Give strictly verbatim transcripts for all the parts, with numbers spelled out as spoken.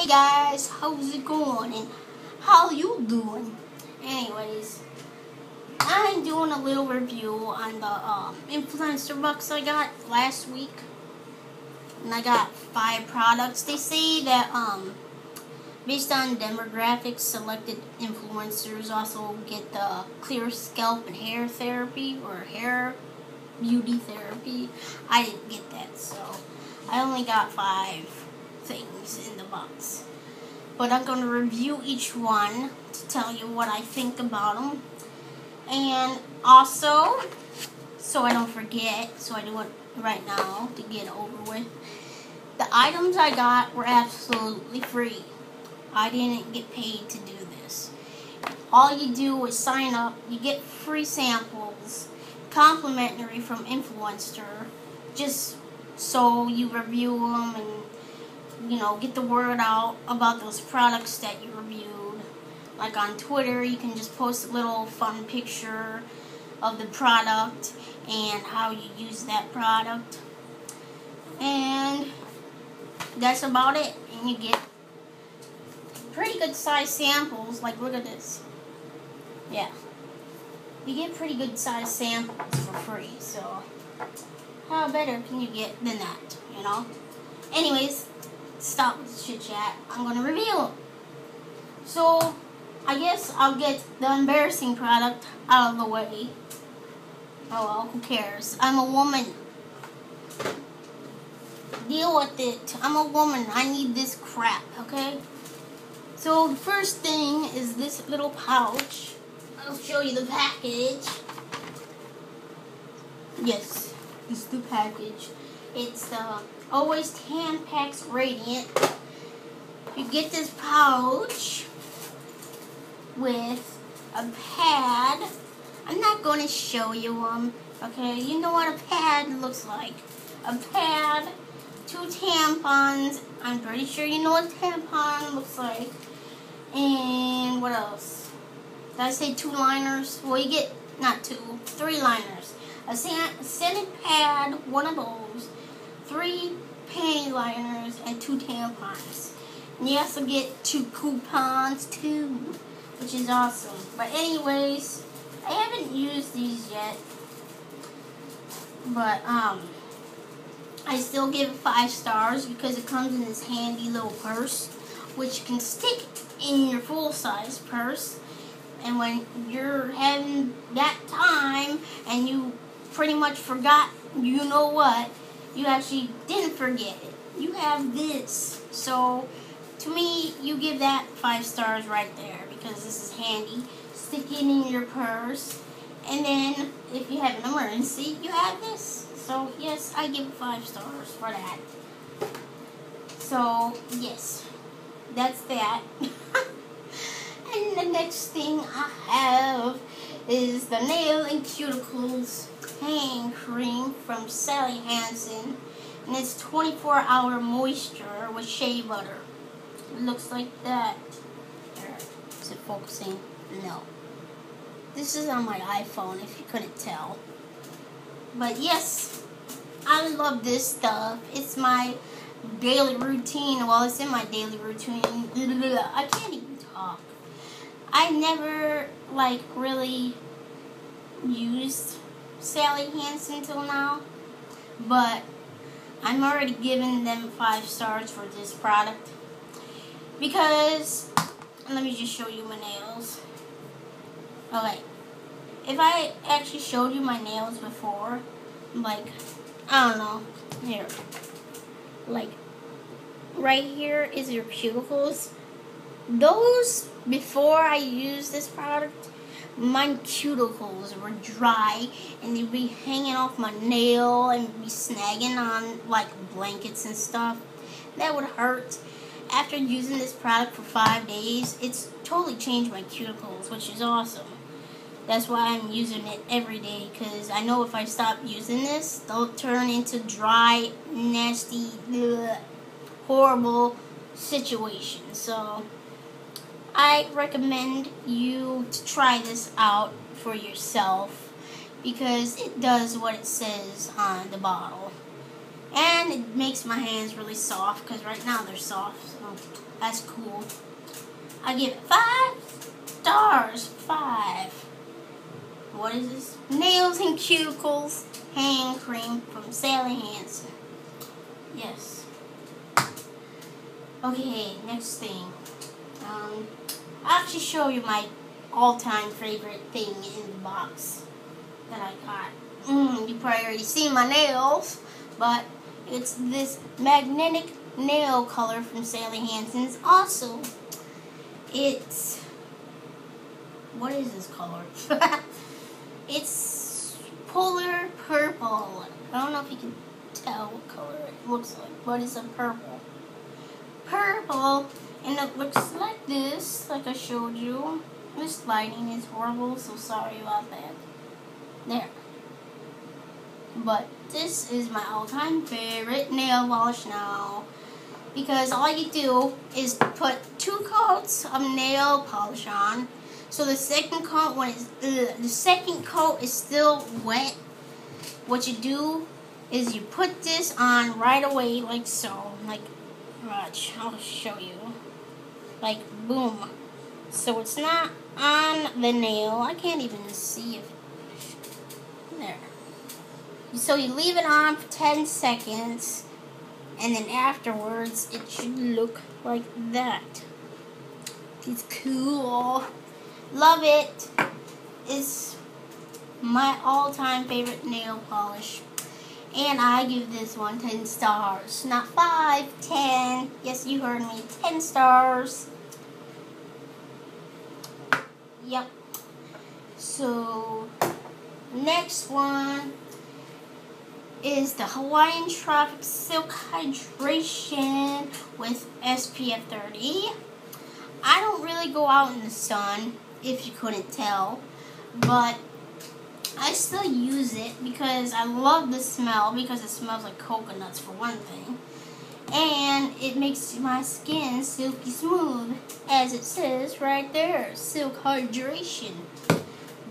Hey guys, how's it going and how you doing? Anyways, I'm doing a little review on the uh, influencer box I got last week. And I got five products. They say that um, based on demographics, selected influencers also get the clear scalp and hair therapy or hair beauty therapy. I didn't get that, so I only got five things in the box, but I'm going to review each one to tell you what I think about them, and also so I don't forget, so I do it right now to get over with. The items I got were absolutely free. I didn't get paid to do this. All you do is sign up, you get free samples, complimentary from Influenster, just so you review them and you know, get the word out about those products that you reviewed. Like on Twitter, you can just post a little fun picture of the product and how you use that product. And that's about it. And you get pretty good size samples. Like, look at this. Yeah. You get pretty good size samples for free. So, how better can you get than that, you know? Anyways, stop with the chit chat. I'm gonna reveal. So, I guess I'll get the embarrassing product out of the way. Oh well, who cares? I'm a woman. Deal with it. I'm a woman. I need this crap, okay? So, the first thing is this little pouch. I'll show you the package. Yes, it's the package. It's the uh, Always Tampax Radiant. You get this pouch with a pad. I'm not going to show you them. Okay, you know what a pad looks like. A pad, two tampons. I'm pretty sure you know what a tampon looks like. And what else? Did I say two liners? Well, you get, not two, three liners. A scented pad, one of those, three panty liners, and two tampons. And you also get two coupons too, which is awesome. But anyways, I haven't used these yet, but um, I still give it five stars because it comes in this handy little purse, which you can stick in your full-size purse. And when you're having that time and you pretty much forgot, you know what, you actually didn't forget it. You have this. So, to me, you give that five stars right there because this is handy. Stick it in your purse. And then, if you have an emergency, you have this. So, yes, I give it five stars for that. So, yes, that's that. And the next thing I have is the Nail and Cuticles Hang Cream from Sally Hansen. And it's twenty-four hour moisture with shea butter. It looks like that. There. Is it focusing? No. This is on my iPhone if you couldn't tell. But yes, I love this stuff. It's my daily routine. Well, it's in my daily routine. I can't even talk. I never, like, really used Sally Hansen till now, but I'm already giving them five stars for this product because, let me just show you my nails. Okay, if I actually showed you my nails before, like, I don't know, here, like, right here is your cuticles. Those, before I used this product, my cuticles were dry and they'd be hanging off my nail and be snagging on like blankets and stuff. That would hurt. After using this product for five days, it's totally changed my cuticles, which is awesome. That's why I'm using it every day because I know if I stop using this, they'll turn into dry, nasty, ugh, horrible situations. So, I recommend you to try this out for yourself because it does what it says on the bottle. And it makes my hands really soft, because right now they're soft, so that's cool. I give it five stars. Five. What is this? Nails and Cuticles Hand Cream from Sally Hansen. Yes. Okay, next thing. Um, I'll actually show you my all-time favorite thing in the box that I got. Mm, you probably already seen my nails, but it's this magnetic nail color from Sally Hansen's. Also, it's, what is this color? It's polar purple. I don't know if you can tell what color it looks like, but it's a purple. Purple, and it looks like this, like I showed you. This lighting is horrible, so sorry about that. There. But this is my all-time favorite nail polish now, because all you do is put two coats of nail polish on. So the second coat, when it's ugh, the second coat is still wet, what you do is you put this on right away, like so, like watch. I'll show you, like boom. So it's not on the nail. I can't even see it. There. So you leave it on for ten seconds, and then afterwards it should look like that. It's cool. Love it. It's my all-time favorite nail polish. And I give this one ten stars. Not five, ten. Yes, you heard me. ten stars. Yep. So, next one is the Hawaiian Tropic Silk Hydration with S P F thirty. I don't really go out in the sun, if you couldn't tell, but I still use it because I love the smell, because it smells like coconuts for one thing, and it makes my skin silky smooth, as it says right there, silk hydration.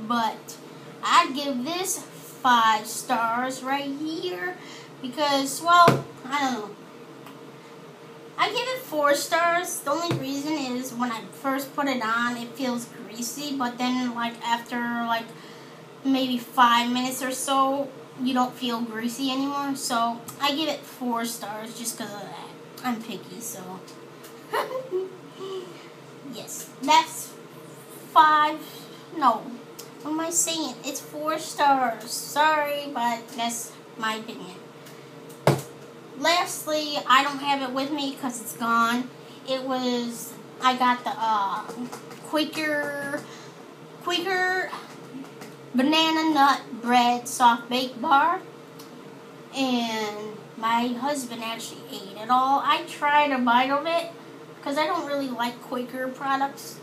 But I give this five stars right here because, well, I don't know. I give it four stars. The only reason is when I first put it on, it feels greasy, but then like after like maybe five minutes or so, you don't feel greasy anymore. So I give it four stars just because of that. I'm picky, so yes, that's five. No, what am I saying? It's four stars. Sorry, but that's my opinion. Lastly, I don't have it with me because it's gone. It was, I got the uh, Quaker, Quaker Banana Nut Bread Soft Bake Bar. And my husband actually ate it all. I tried a bite of it because I don't really like Quaker products.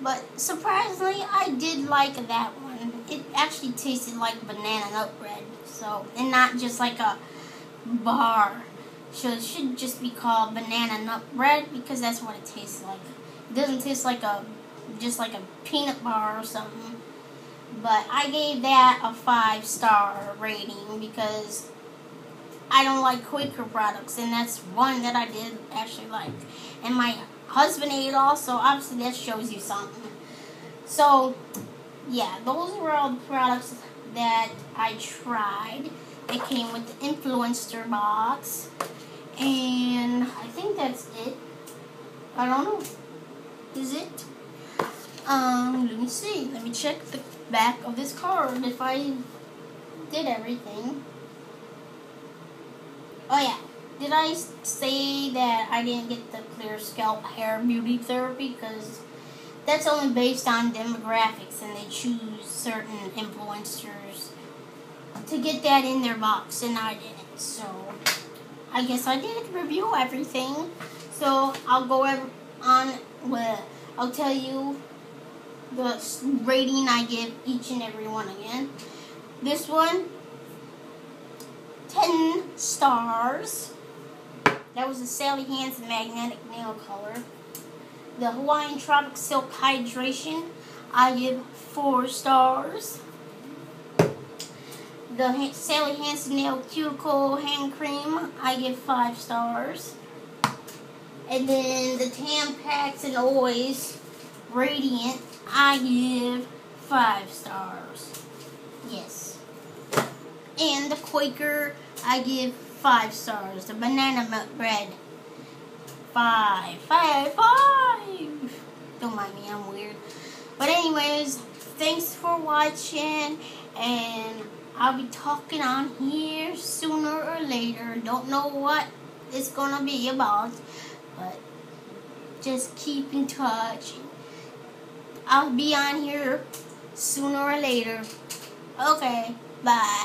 But surprisingly, I did like that one. It actually tasted like banana nut bread. So, and not just like a bar. So it should just be called banana nut bread because that's what it tastes like. It doesn't taste like a just like a peanut bar or something. But I gave that a five star rating because I don't like Quaker products, and that's one that I did actually like. And my husband ate it all, so obviously that shows you something. So yeah, those were all the products that I tried. It came with the Influenster box, and I think that's it. I don't know. Is it? Um, let me see. Let me check the back of this card if I did everything. Oh yeah. Did I say that I didn't get the Clear Scalp Hair Beauty Therapy? Because that's only based on demographics, and they choose certain influencers to get that in their box, and I didn't. So I guess I did review everything. So I'll go on with, I'll tell you the rating I give each and every one again. This one, ten stars. That was the Sally Hansen Magnetic Nail Color. The Hawaiian Tropic Silk Hydration, I give four stars. the Sally Hansen Nail Cuticle Hand Cream, I give five stars. And then the Tampax and Always Radiant, I give five stars. Yes. And the Quaker, I give five stars. The banana milk bread, five, five, five. Don't mind me, I'm weird. But anyways, thanks for watching, and I'll be talking on here sooner or later. Don't know what it's gonna be about, but just keep in touch. I'll be on here sooner or later. Okay, bye.